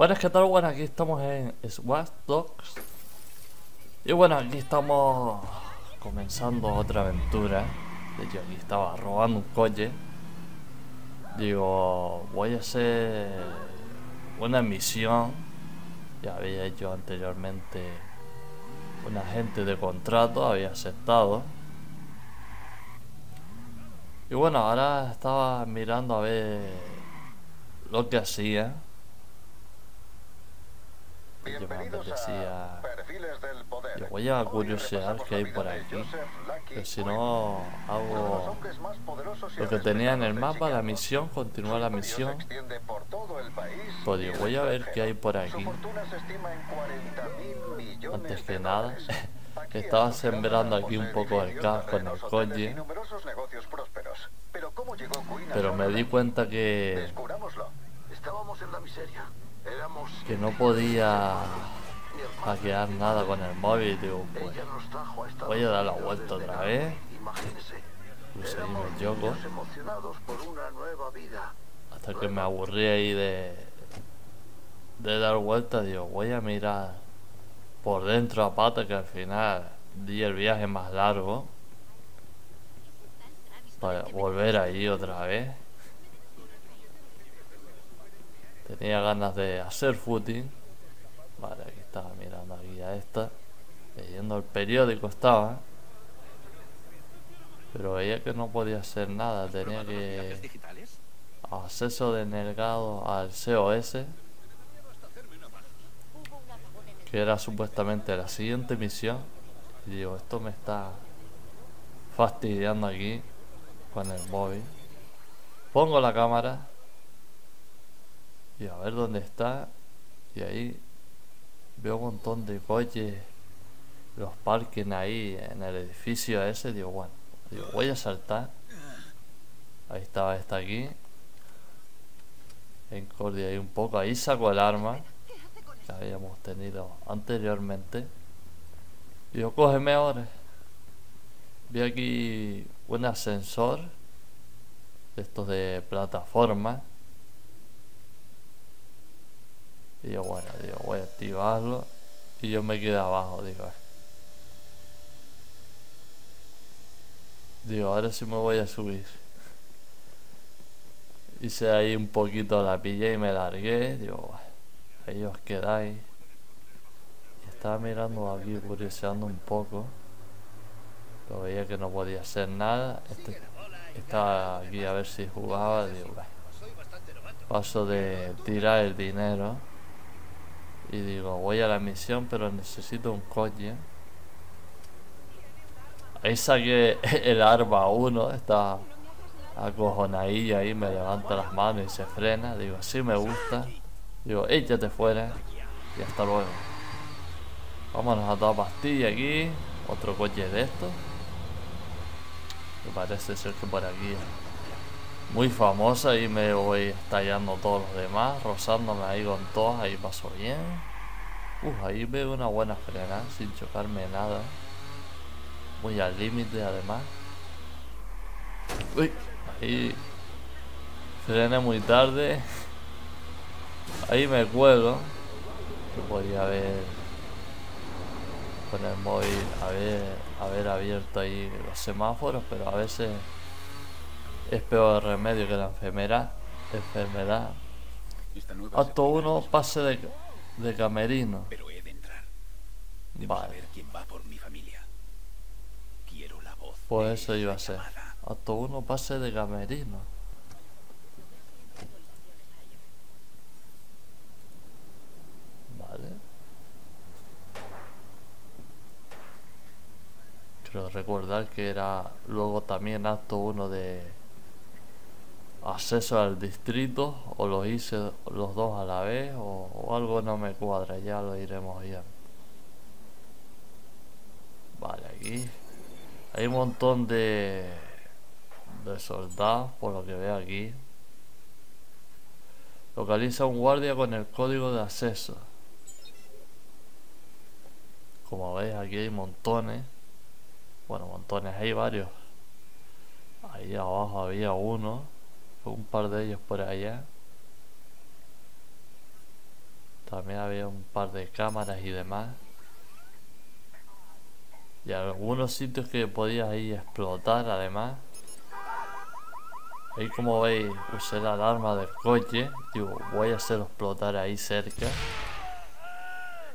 Bueno, es que tal, bueno, aquí estamos en Watch Dogs. Y bueno, aquí estamos comenzando otra aventura. De hecho, aquí estaba robando un coche. Digo, voy a hacer una misión. Ya había hecho anteriormente un agente de contrato, había aceptado. Y bueno, ahora estaba mirando a ver lo que hacía. Yo voy a curiosear qué hay por aquí, que si no hago lo que tenía en el mapa, la misión, continúa la misión. Pues yo voy a ver qué hay por aquí. Antes que nada, estaba sembrando aquí un poco el caos con el coche, pero me di cuenta que no podía hackear nada con el móvil. Digo, pues voy a dar la vuelta otra vez. Seguimos el yoco hasta que me aburrí ahí de dar vueltas. Digo, voy a mirar por dentro a pata, que al final di el viaje más largo para volver ahí otra vez. Tenía ganas de hacer footing. Vale, aquí estaba mirando aquí a esta, leyendo el periódico estaba, pero veía que no podía hacer nada. Tenía que acceso denegado al CTOS, que era supuestamente la siguiente misión. Y digo, esto me está fastidiando aquí con el móvil. Pongo la cámara y a ver dónde está. Y ahí veo un montón de coches, los parking ahí en el edificio ese. Digo, bueno, digo, voy a saltar. Ahí estaba esta aquí en cordia ahí un poco. Ahí saco el arma que habíamos tenido anteriormente. Digo, cógeme ahora. Vi aquí un ascensor de estos de plataforma. Y yo, bueno, digo, voy a activarlo. Y yo me quedo abajo, digo. Digo, ahora sí me voy a subir. Hice ahí un poquito, la pillé y me largué. Digo, bueno, ahí os quedáis. Y estaba mirando aquí, curioseando un poco. Lo veía que no podía hacer nada. Estaba aquí a ver si jugaba. Digo, bueno, paso de tirar el dinero. Y digo, voy a la misión, pero necesito un coche. Ahí saqué el arma 1, está acojonadilla ahí, me levanta las manos y se frena. Digo, sí me gusta. Digo, échate fuera y hasta luego. Vámonos a toda pastilla aquí. Otro coche de estos. Me parece ser que por aquí es muy famosa y me voy estallando todos los demás, rozándome ahí con todos. Ahí paso bien. Ahí veo una buena frenada sin chocarme nada. Muy al límite además. Ahí frené muy tarde. Ahí me cuelo. Podría haber con el móvil haber abierto ahí los semáforos, pero a veces es peor el remedio que la enfermedad. Acto 1, pase de camerino. Pero he de entrar. Debo saber quién va por mi familia. Quiero la voz. Pues eso iba a ser. Acto 1, pase de camerino. Vale. Creo recordar que era luego también acto 1 de acceso al distrito, o lo hice los dos a la vez, o algo no me cuadra, ya lo iremos viendo. Vale, aquí hay un montón de soldados, por lo que veo aquí. Localiza un guardia con el código de acceso. Como veis, aquí hay montones. Bueno, montones, hay varios. Ahí abajo había uno, un par de ellos por allá. También había un par de cámaras y demás. Y algunos sitios que podías ir a explotar además. Ahí, como veis, usé la alarma del coche. Digo, voy a hacer explotar ahí cerca.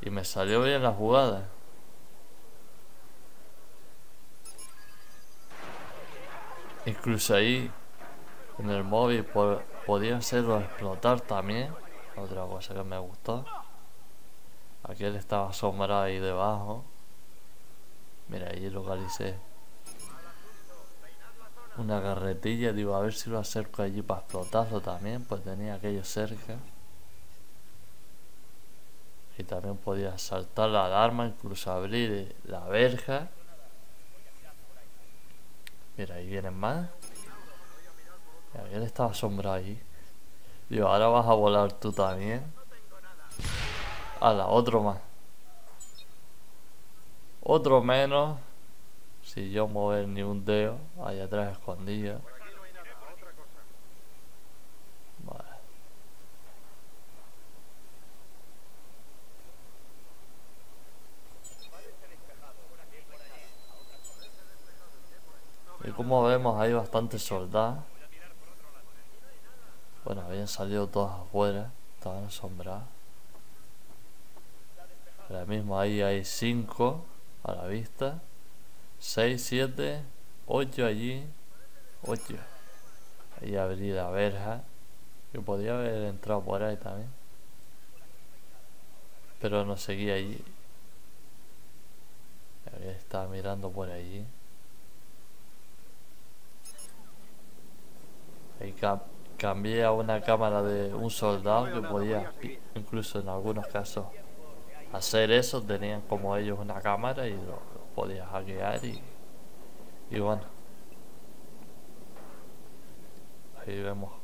Y me salió bien la jugada. Incluso ahí en el móvil podía hacerlo explotar también. Otra cosa que me gustó. Aquel estaba asombrado ahí debajo. Mira, ahí localicé una carretilla. Digo, a ver si lo acerco allí para explotarlo también. Pues tenía aquello cerca. Y también podía saltar la alarma, incluso abrir la verja. Mira, ahí vienen más. Y él estaba asombrado ahí. Digo, ahora vas a volar tú también. Ala, otro más. Otro menos. Si yo mover ni un dedo. Allá atrás escondido. Vale. Y como vemos, hay bastantes soldados. Bueno, habían salido todos afuera. Estaban asombrados. Ahora mismo ahí hay 5 a la vista. 6, 7, 8 allí. 8. Ahí abrí la verja. Yo podía haber entrado por ahí también. Pero no seguí allí. Estaba mirando por allí. Ahí cambié a una cámara de un soldado que podía, incluso en algunos casos, hacer eso. Tenían como ellos una cámara y lo podías hackear y bueno. Ahí vemos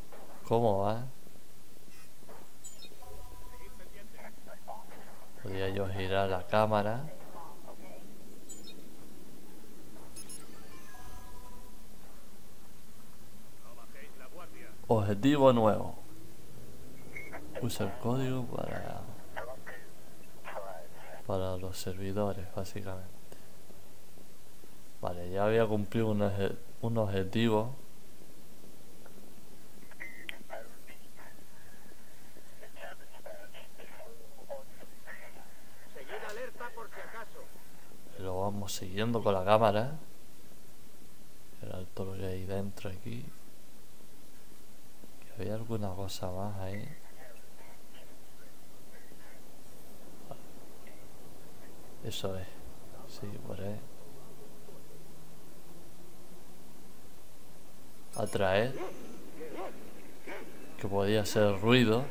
cómo va. Podía yo girar la cámara. Objetivo nuevo. Usa el código para los servidores, básicamente. Vale, ya había cumplido un objetivo. Seguid alerta por si acaso. Lo vamos siguiendo con la cámara. Era todo lo que hay dentro aquí. Había alguna cosa más ahí. Eso es. Sí, por ahí. Atraer. Que podía hacer ruido.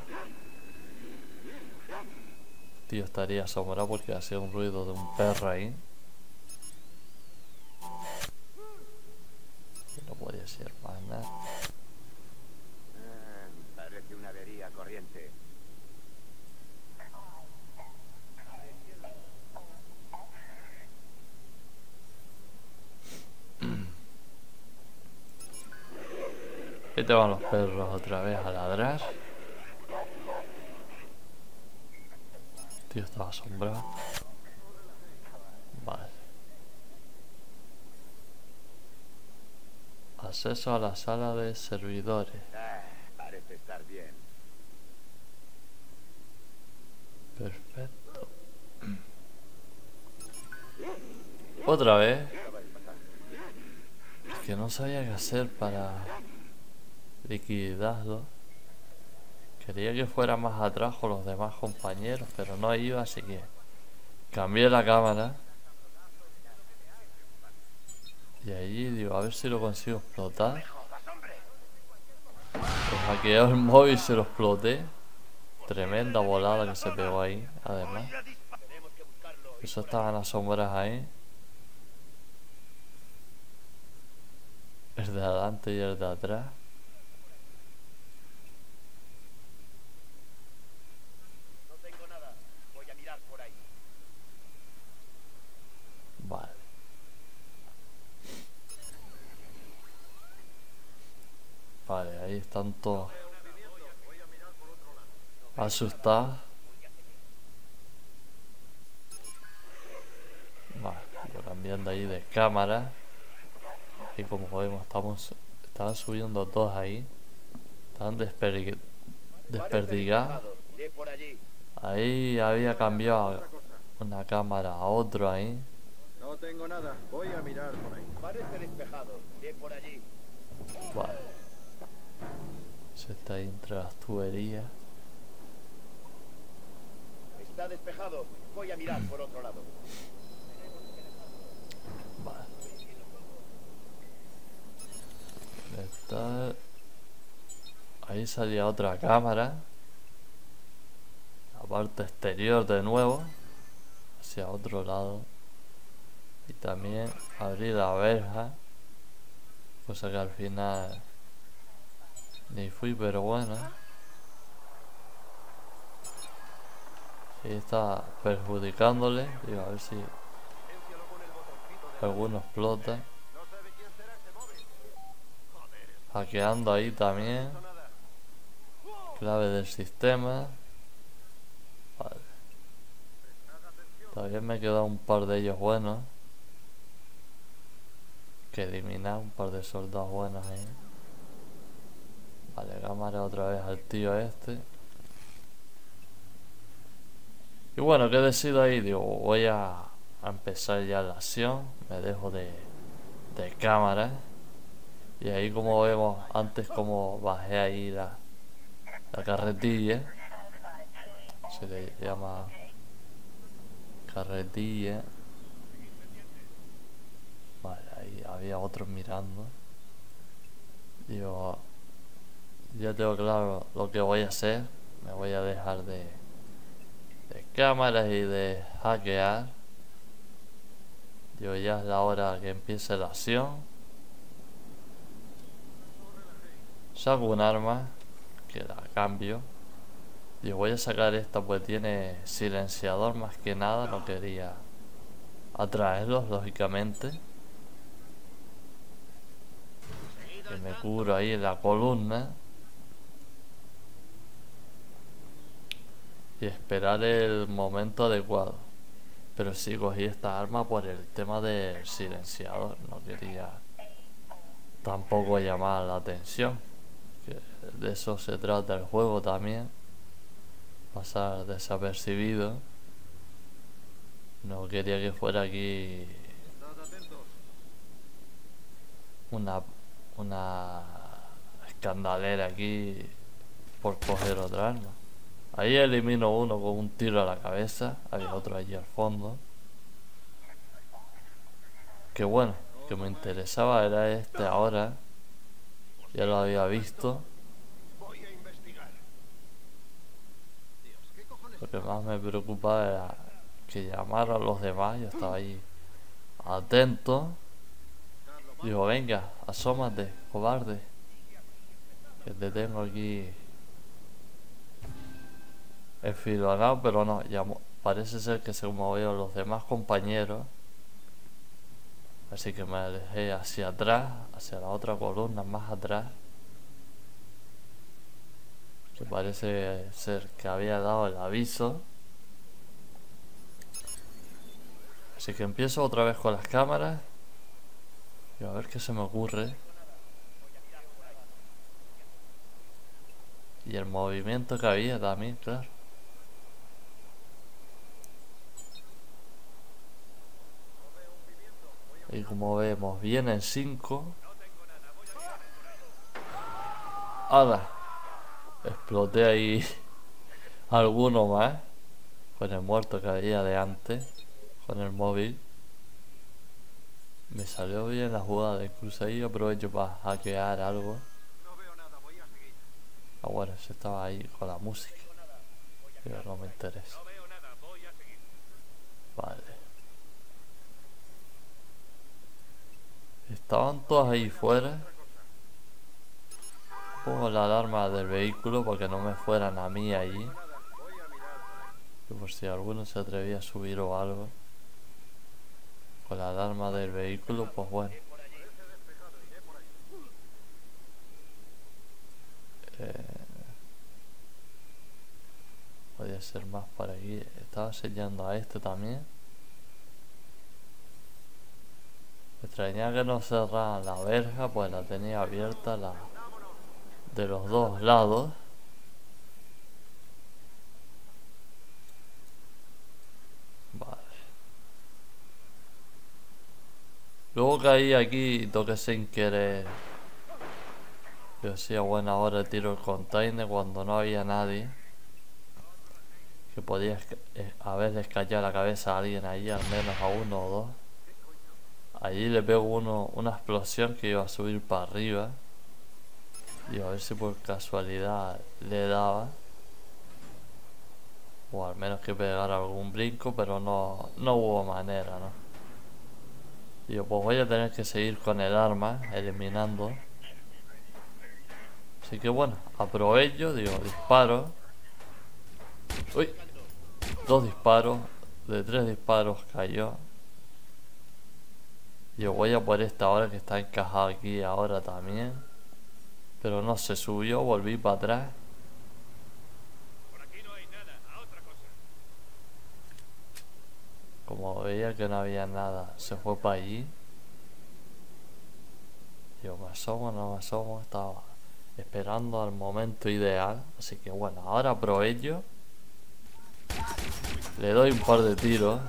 Tío, estaría asombrado porque hacía un ruido de un perro ahí. Y no podía hacer más nada. Una avería corriente. Ahí te van los perros otra vez a ladrar. Tío, estaba asombrado. Vale. Acceso a la sala de servidores. Parece estar bien. Perfecto. Otra vez. Es que no sabía qué hacer para liquidarlo. Quería que fuera más atrás con los demás compañeros, pero no iba, así que cambié la cámara. Y allí digo, a ver si lo consigo explotar. Hackeó el móvil y se lo exploté. Tremenda volada que se pegó ahí, además. Eso estaban las sombras ahí. El de adelante y el de atrás. No tengo nada, voy a mirar por ahí. Vale. Vale, ahí están todos asustados. Yo cambiando ahí de cámara. Y como podemos, estaban subiendo dos ahí. Estaban desperdigados. Ahí había cambiado una cámara a otro ahí. No tengo nada, voy a mirar por ahí. Parece despejado, bien por allí. Vale. Se está ahí entre las tuberías. Está despejado, voy a mirar por otro lado. Vale. Está... Ahí salía otra cámara. La parte exterior de nuevo. Hacia otro lado. Y también abrí la verja, cosa que al final ni fui, pero bueno. Y está perjudicándole. Digo, a ver si alguno explota. Hackeando ahí también. Clave del sistema. Vale. Todavía me quedan un par de ellos buenos. Que eliminar un par de soldados buenos ahí. Vale, cámara otra vez al tío este. Y bueno, ¿qué decido ahí? Digo, voy a empezar ya la acción. Me dejo de cámara. Y ahí, como vemos antes, como bajé ahí la carretilla. Se le llama carretilla. Vale, ahí había otros mirando. Digo, ya tengo claro lo que voy a hacer. Me voy a dejar de cámaras y de hackear. Digo, ya es la hora que empiece la acción. Saco un arma, que la cambio. Digo, voy a sacar esta, pues tiene silenciador más que nada. No quería atraerlos, lógicamente. Que me cubro ahí en la columna y esperar el momento adecuado. Pero sí cogí esta arma por el tema del silenciador, no quería tampoco llamar la atención, que de eso se trata el juego también, pasar desapercibido. No quería que fuera aquí una escandalera aquí por coger otra arma. Ahí elimino uno con un tiro a la cabeza. Había otro allí al fondo. Que bueno, que me interesaba era este ahora. Ya lo había visto. Lo que más me preocupaba era que llamara a los demás. Yo estaba ahí atento. Digo, venga, asómate, cobarde, que te tengo aquí enfilonado. Pero no, llamó. Parece ser que se movieron los demás compañeros. Así que me alejé hacia atrás, hacia la otra columna, más atrás. Que parece ser que había dado el aviso. Así que empiezo otra vez con las cámaras. A ver qué se me ocurre. Y el movimiento que había también, claro. Y como vemos, vienen 5. ¡Hala! Exploté ahí alguno más. Con el muerto que había de antes. Con el móvil. Me salió bien la jugada de cruz ahí, aprovecho para hackear algo. Ah, bueno, se estaba ahí con la música. Pero no me interesa. Vale. Estaban todos ahí fuera. Pongo la alarma del vehículo porque no me fueran a mí allí. Por si alguno se atrevía a subir o algo. La alarma del vehículo, pues bueno, podía ser más para aquí. Estaba sellando a este también. Me extrañaba que no cerraran la verja, pues la tenía abierta la de los dos lados. Vale. Luego caí aquí y toqué sin querer. Yo hacía buena hora tiro el container cuando no había nadie. Que podía a veces callar la cabeza a alguien allí, al menos a uno o dos. Allí le pego una explosión que iba a subir para arriba. Y a ver si por casualidad le daba. O al menos que pegara algún brinco, pero no hubo manera, ¿no? Yo pues voy a tener que seguir con el arma, eliminando. Así que bueno, aprovecho, digo, disparo. Uy, dos disparos, de tres disparos cayó. Yo voy a por esta hora que está encajada aquí ahora también. Pero no se subió, volví para atrás. Por aquí no hay nada, a otra cosa. Como veía que no había nada, se fue para allí. Yo me asomo, no me asomo, estaba esperando al momento ideal. Así que bueno, ahora aprovecho. Le doy un par de tiros.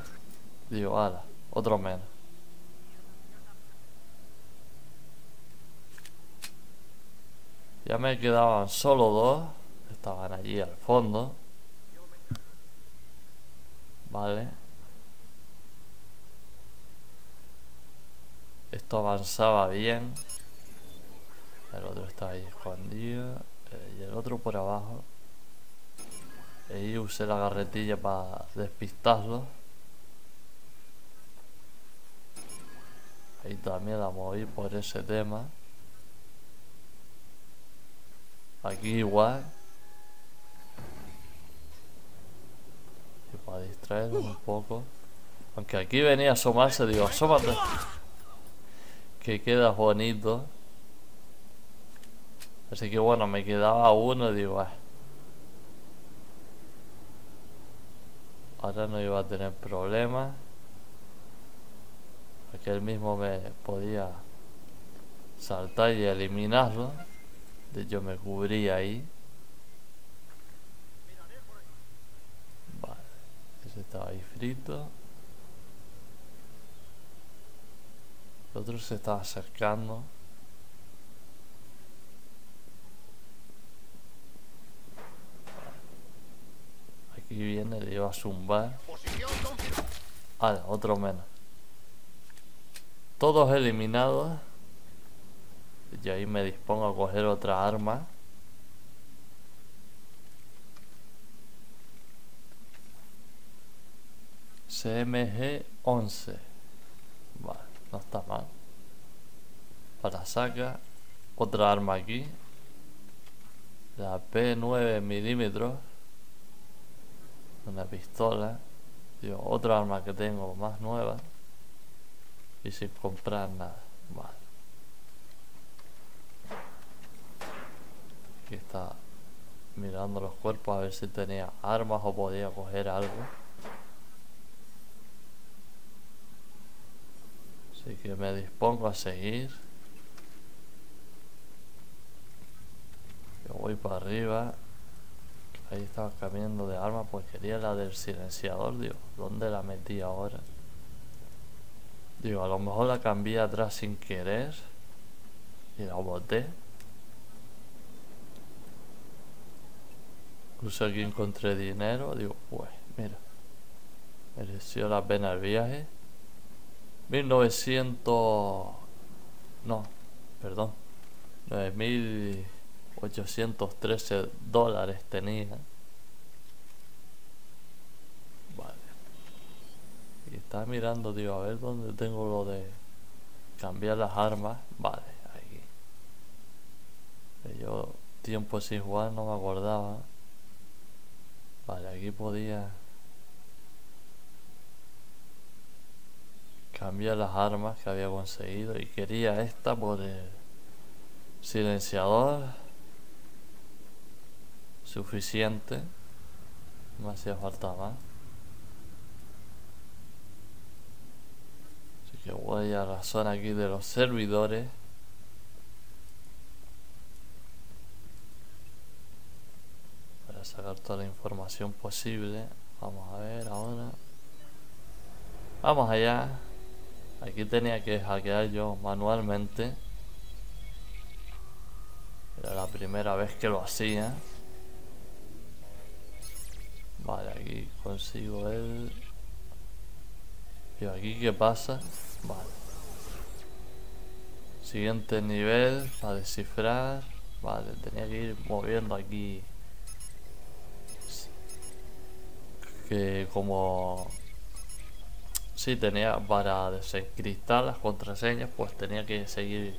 Digo, ala, otro menos. Ya me quedaban solo dos. Estaban allí al fondo. Vale. Esto avanzaba bien. El otro estaba ahí escondido. Y el otro por abajo. Y usé la garretilla para despistarlo. Ahí también la moví por ese tema. Aquí igual. Y para distraerlo un poco. Aunque aquí venía a asomarse, digo, asómate. Que quedas bonito. Así que bueno, me quedaba uno, digo, ahora no iba a tener problemas. Aquel mismo me podía saltar y eliminarlo. De hecho me cubría ahí. Vale, ese estaba ahí frito. El otro se estaba acercando. Y viene, le iba a zumbar. Ah, otro menos. Todos eliminados. Y ahí me dispongo a coger otra arma. CMG-11. Vale, no está mal. Para sacar otra arma aquí. La P9 mm. Una pistola. Digo, otra arma que tengo más nueva. Y sin comprar nada. Vale. Aquí está mirando los cuerpos a ver si tenía armas o podía coger algo. Así que me dispongo a seguir. Yo voy para arriba. Ahí estaba cambiando de arma, pues quería la del silenciador, digo, ¿dónde la metí ahora? Digo, a lo mejor la cambié atrás sin querer y la boté. Incluso aquí encontré dinero, digo, pues mira, mereció la pena el viaje. 9.813 dólares tenía. Vale. Y estaba mirando, digo, a ver dónde tengo lo de cambiar las armas. Vale, aquí. Yo tiempo sin jugar no me acordaba. Vale, aquí podía cambiar las armas que había conseguido. Y quería esta por el silenciador. Suficiente, no hacía falta más. Así que voy a la zona aquí de los servidores. Para sacar toda la información posible. Vamos a ver ahora. Vamos allá. Aquí tenía que hackear yo manualmente. Era la primera vez que lo hacía. Vale, aquí consigo el... ¿Y aquí qué pasa? Vale. Siguiente nivel para descifrar. Vale, tenía que ir moviendo aquí. Que como... Sí, tenía para desencriptar las contraseñas, pues tenía que seguir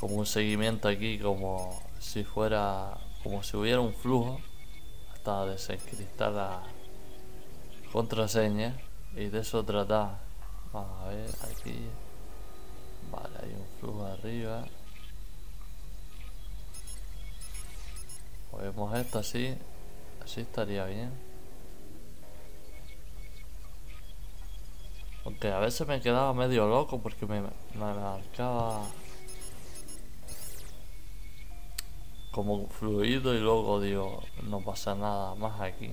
como un seguimiento aquí, como si fuera, como si hubiera un flujo hasta desencriptar las contraseñas, y de eso trata. Vamos a ver aquí. Vale, hay un flujo arriba, movemos esto así, así estaría bien. Aunque a veces me quedaba medio loco porque me marcaba como fluido y luego digo, no pasa nada más aquí.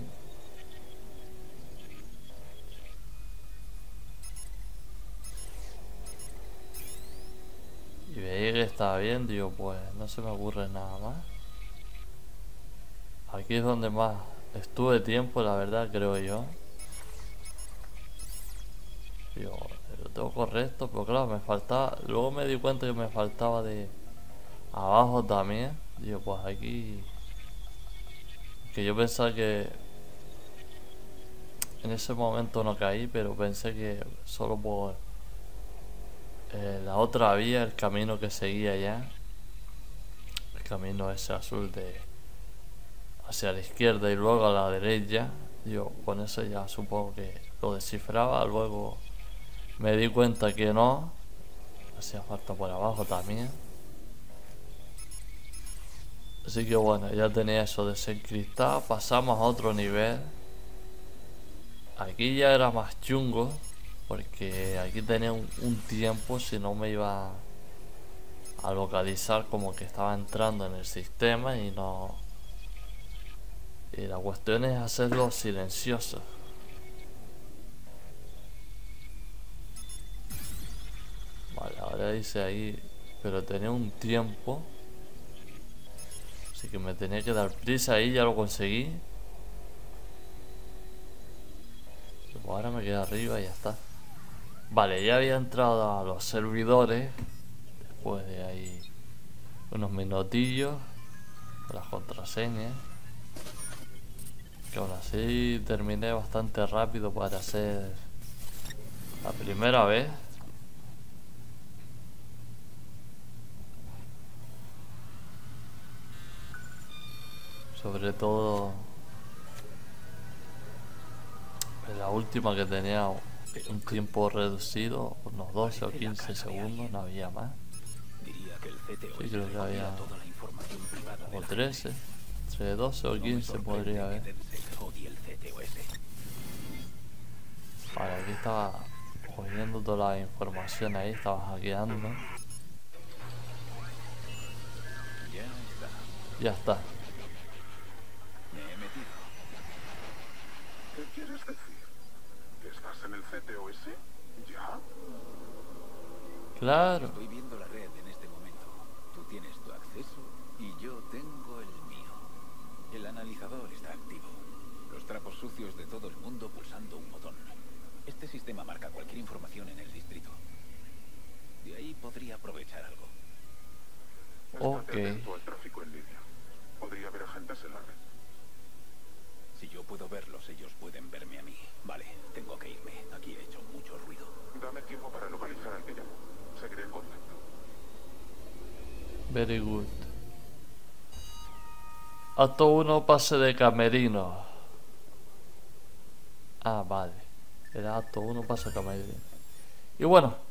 Y veía que estaba bien, digo, pues no se me ocurre nada más. Aquí es donde más estuve tiempo, la verdad, creo yo. Yo lo tengo correcto, pero claro, me faltaba. Luego me di cuenta que me faltaba de abajo también. Digo, pues aquí. Que yo pensaba que en ese momento no caí, pero pensé que solo por la otra vía, el camino que seguía ya, el camino ese azul de hacia la izquierda y luego a la derecha. Digo, con eso ya supongo que lo descifraba. Luego me di cuenta que no, hacía falta por abajo también. Así que bueno, ya tenía eso desencriptado. Pasamos a otro nivel. Aquí ya era más chungo, porque aquí tenía un tiempo, si no me iba a localizar como que estaba entrando en el sistema y no... Y la cuestión es hacerlo silencioso. Vale, ahora dice ahí, pero tenía un tiempo, así que me tenía que dar prisa ahí, ya lo conseguí. Pero ahora me queda arriba y ya está. Vale, ya había entrado a los servidores, después de ahí unos minutillos, con las contraseñas. Que aún así terminé bastante rápido para hacer la primera vez. Sobre todo la última que tenía un tiempo reducido, unos 12 o 15 segundos, no había más. Sí, creo que había como 13, entre 12 o 15 podría haber. Vale, aquí estaba cogiendo toda la información ahí, estaba hackeando. Ya está. ¿Qué quieres decir? ¿Estás en el CTOS? ¿Ya? Claro. Estoy viendo la red en este momento. Tú tienes tu acceso y yo tengo el mío. El analizador está activo. Los trapos sucios de todo el mundo pulsando un botón. Este sistema marca cualquier información en el distrito. De ahí podría aprovechar algo. Ok. Estate atento al tráfico en línea. Podría haber agentes en la red. Si yo puedo verlos, ellos pueden verme a mí. Vale, tengo que irme. Aquí he hecho mucho ruido. Dame tiempo para localizar al que llamo. Seguiré en contacto. Very good. Acto 1, pase de camerino. Ah, vale. Era acto 1, pase de camerino. Y bueno.